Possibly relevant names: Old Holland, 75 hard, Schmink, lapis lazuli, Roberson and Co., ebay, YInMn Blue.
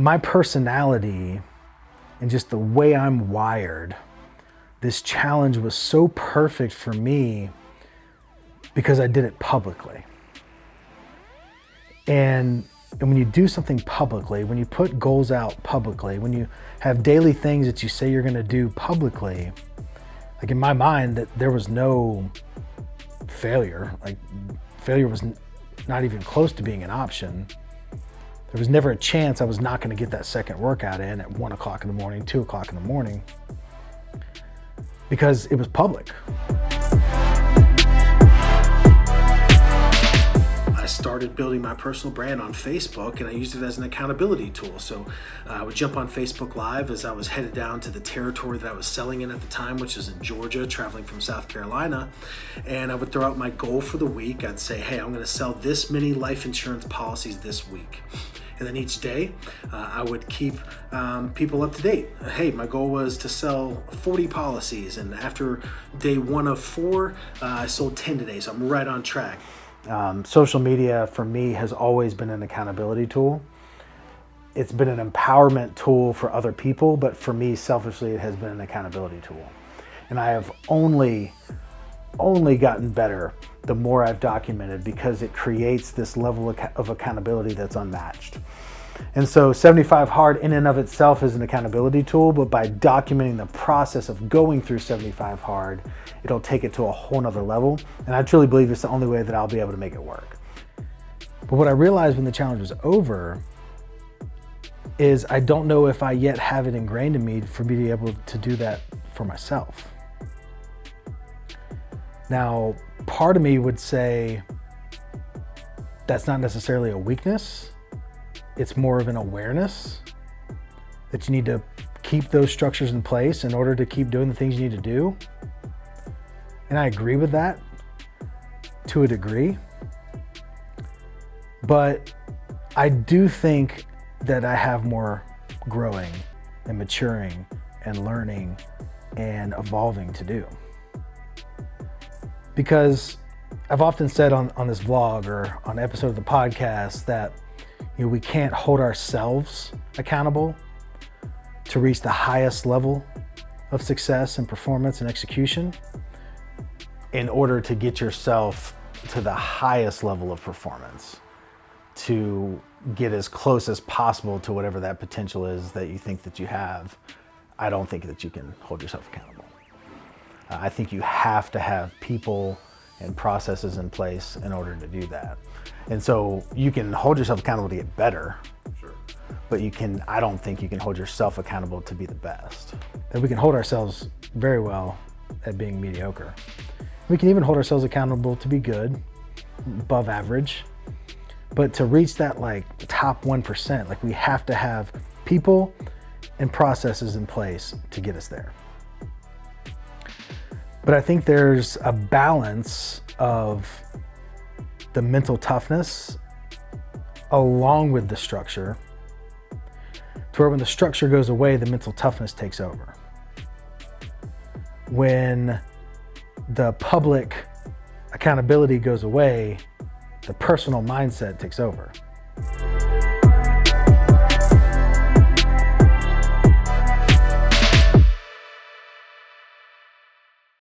my personality and just the way I'm wired, this challenge was so perfect for me because I did it publicly. And when you do something publicly, when you put goals out publicly, when you have daily things that you say you're gonna do publicly, like in my mind, that there was no failure. Like failure was not even close to being an option. There was never a chance I was not gonna get that second workout in at 1 o'clock in the morning, 2 o'clock in the morning, because it was public. Started building my personal brand on Facebook, and I used it as an accountability tool. So I would jump on Facebook Live as I was headed down to the territory that I was selling in at the time, which is in Georgia, traveling from South Carolina. And I would throw out my goal for the week. I'd say, hey, I'm gonna sell this many life insurance policies this week. And then each day, I would keep people up to date. Hey, my goal was to sell 40 policies, and after day one of four, I sold 10 today, so I'm right on track. Social media for me has always been an accountability tool. It's been an empowerment tool for other people, but for me, selfishly, it has been an accountability tool. And I have only gotten better the more I've documented, because it creates this level of accountability that's unmatched. And so 75 hard in and of itself is an accountability tool, but by documenting the process of going through 75 hard, it'll take it to a whole nother level. And I truly believe it's the only way that I'll be able to make it work. But what I realized when the challenge was over is I don't know if I yet have it ingrained in me for me to be able to do that for myself. Now, part of me would say that's not necessarily a weakness. It's more of an awareness that you need to keep those structures in place in order to keep doing the things you need to do. And I agree with that to a degree, but I do think that I have more growing and maturing and learning and evolving to do. Because I've often said on this vlog or on an episode of the podcast that you know, we can't hold ourselves accountable to reach the highest level of success and performance and execution in order to get yourself to the highest level of performance, to get as close as possible to whatever that potential is that you think that you have. I don't think that you can hold yourself accountable. I think you have to have people and processes in place in order to do that. And so you can hold yourself accountable to get better, sure, but you can, I don't think you can hold yourself accountable to be the best. And we can hold ourselves very well at being mediocre. We can even hold ourselves accountable to be good, above average, but to reach that like top 1%, like we have to have people and processes in place to get us there. But I think there's a balance of the mental toughness along with the structure, to where when the structure goes away, the mental toughness takes over. When the public accountability goes away, the personal mindset takes over.